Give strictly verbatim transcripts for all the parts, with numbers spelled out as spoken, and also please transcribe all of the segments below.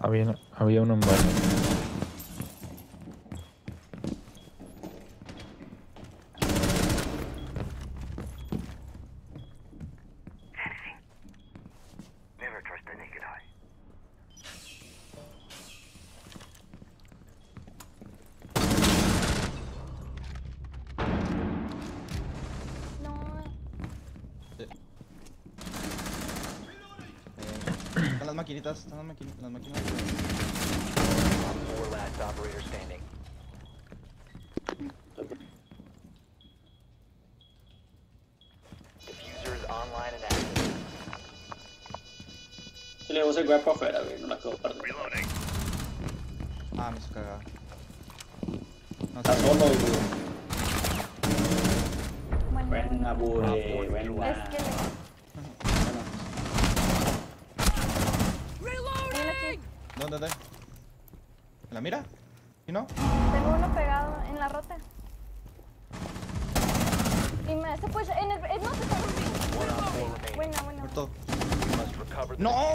Había, había uno en barro. Las maquinitas, están las maquinitas, las maquinitas. Si le damos el weá para afuera, güey, no la acabo para reloading. Ah, me hizo cagada. No, está solo, güey. Buena, güey, buena, güey. ¿Dónde está? ¿En la mira? ¿Y no? Tengo uno pegado en la rota. Y me hace pues en el... No, se está rompiendo. Buena, buena. ¡No!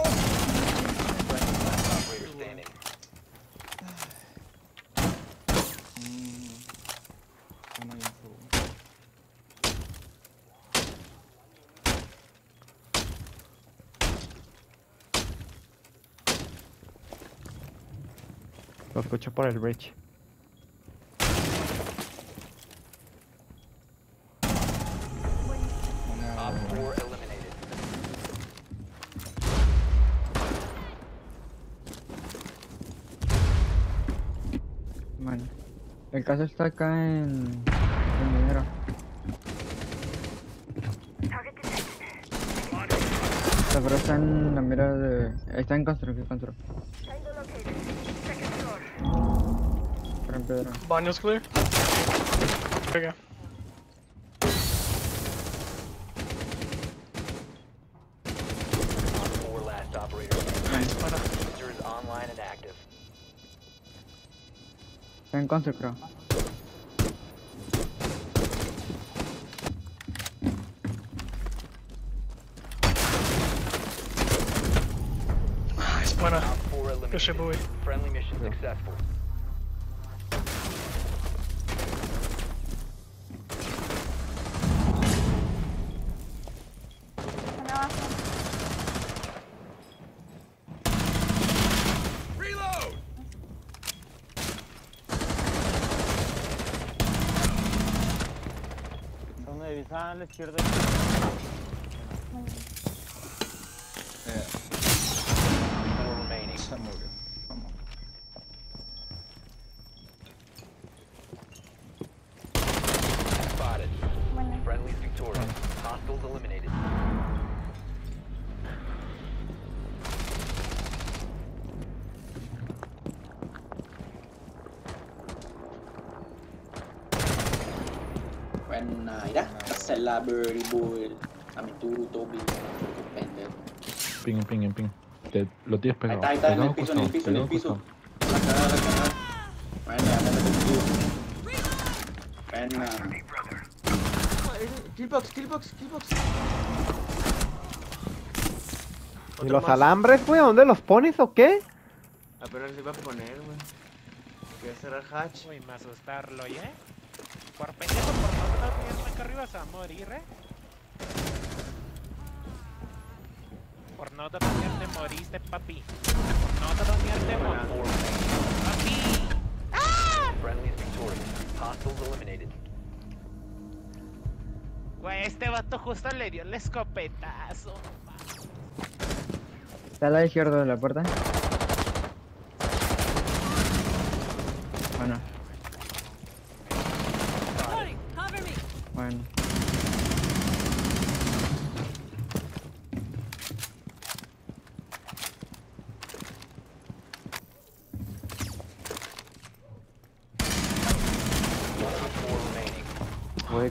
Lo escucho por el bridge. Bueno, el caso está acá en... en minero. Pero está en la mira de... está en construcción, construcción. Baños clear. Venga. Está en contra, creo. Ah, es buena. Que se voy. A la izquierda. Buena, mira, hacer la birdie boy. A mi turu, Toby. Ping, ping, ping. Te lo tienes pegado. Ahí está, ahí está, en el piso, en el piso, en el piso. La cagada, la cagada. Buena, dale contigo. Buena. Killbox, killbox, killbox. ¿Y los alambres, güey? ¿Dónde los pones o qué? Ah, pero les iba a poner, güey. Voy a cerrar hatch. Uy, me asustarlo, ¿eh? Por pendejo, por no estar mirando acá arriba se va a morir, eh. Por no te te moriste, papi. Por no te te moriste, papi. ¡Ah! Güey, este vato justo le dio el escopetazo. Está a la izquierda de la puerta. Bueno. Bueno. Güey,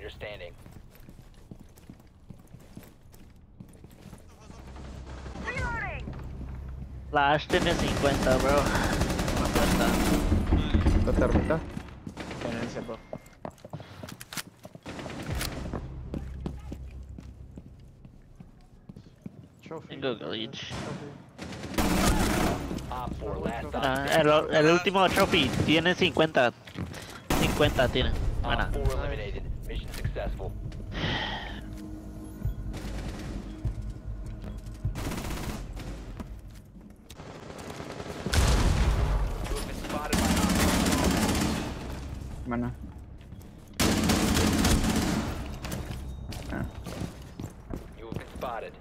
operator standing. Flash tiene cincuenta, bro. No cuenta. ¿Cuánta tenencia, bro? Ah, el, el último trophy tiene cincuenta. cincuenta tiene. Bueno. Bueno. Ah. You have been spotted.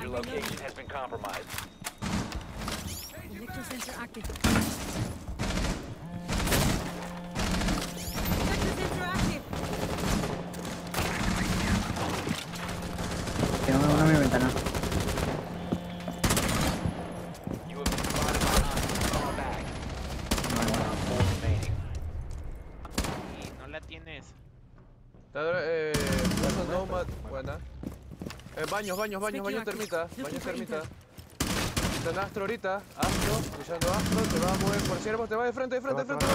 Your location has been compromised. Electro sensor active. Electro sensor active. Tengo una en mi ventana. No la tienes. Eh, no, buena. Eh, baños, baños, baños, baños termita, baños termita. Están Astro ahorita, Astro, pillando Astro, te vas a mover por ciervo, te vas de frente, de frente, de frente.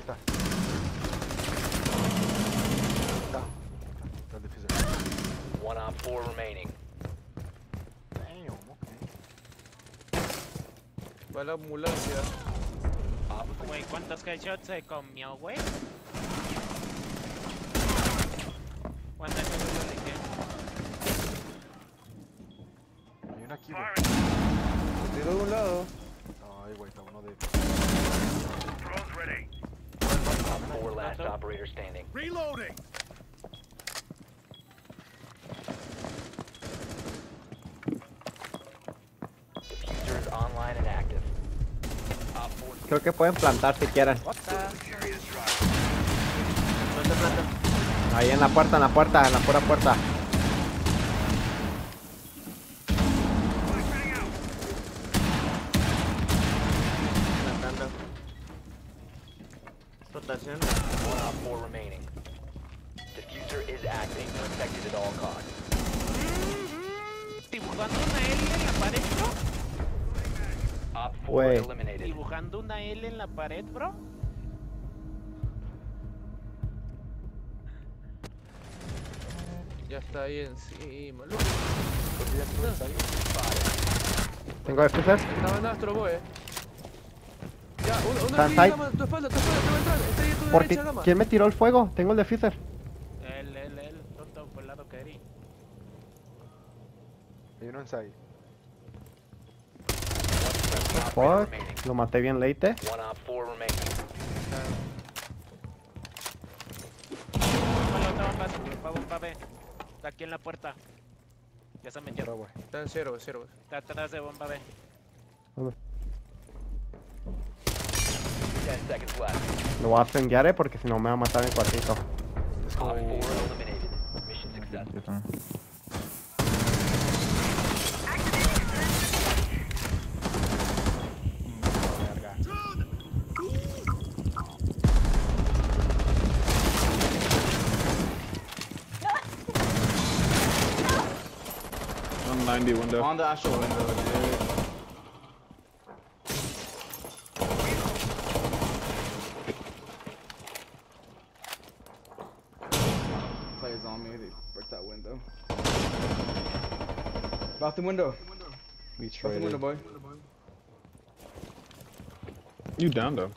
Está, está. Está difícil. One on four remaining. Damn, ok. Va la ambulancia. Wey, ¿cuántos headshots se comió, wey? ¿Cuántas cosas le quedan? Hay una aquí, güey. Se tiró de un lado. Ay, güey, está uno de... Four last operator standing. Reloading. Diffuser is online and active. Creo que pueden plantar si quieran. Planta, planta. Ahí en la puerta, en la puerta, en la pura puerta. Plantando. Rotación. One out, four remaining. Diffuser is acting, protected at all costs. Dibujando una L en la pared, bro. Op four eliminated. Dibujando una L en la pared, bro. Ya está ahí encima, loco. ¿Tengo defensas? Estaban Astro, boy. Ya, uno, uno aquí, Gama, tu espalda, tu espalda, te va a entrar. Está ahí a tu Por derecha, Gama. ¿Quién me tiró el fuego? Tengo el defuser. El, el, el, tonto por el lado que herí. Hay uno en side. Fuck, lo maté bien late. Está aquí en la puerta. Ya se metió. No, está en cero, cero. Está atrás de bomba B. Lo voy a flanquear porque si no me va a matar en el cuartito. Oh. ninety window. On the actual window. Players on me, they broke that window. Bathroom window. We tried. Bathroom window, boy. You down though.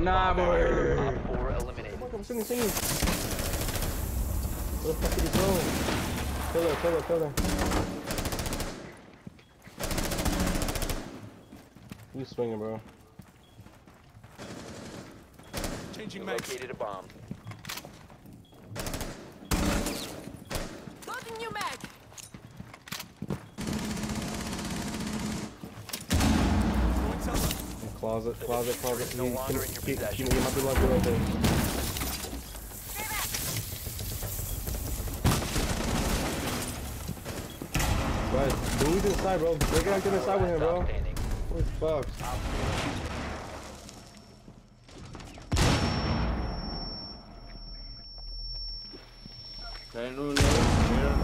Nah, boy. Top four eliminated. Come on, come singing, singing. Where the fuck did he go? Kill her, kill her, kill her. You swinging, bro. Changing mag. Located a bomb. Loading new mag. Closet, closet, closet. Can you, can, can, can you get my good luck real quick? Guys, move to the side, bro. Break it out to the side with him, bro. Holy fuck. Traen un...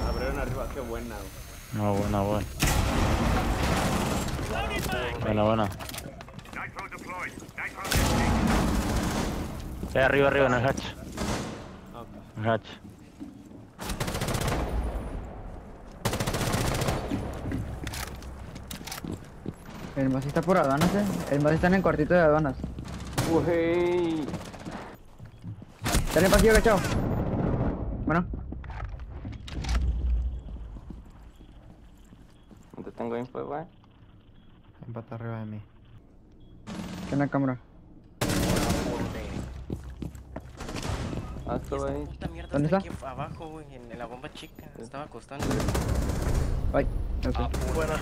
abrieron arriba. Qué buena, güey. No, buena, buena. Buena, buena. Eh, arriba, arriba, en el hatch. Okay. En el hatch. El más está por aduanas, eh. El más está en el cuartito de aduanas. Wey. Dale en pasillo, cachao. Bueno. No te tengo info, wey. Empata arriba de mí. ¿Qué en la cámara? Esta mierda está aquí abajo, güey, en la bomba chica. Estaba acostando. Ay, ok. Ah, buena.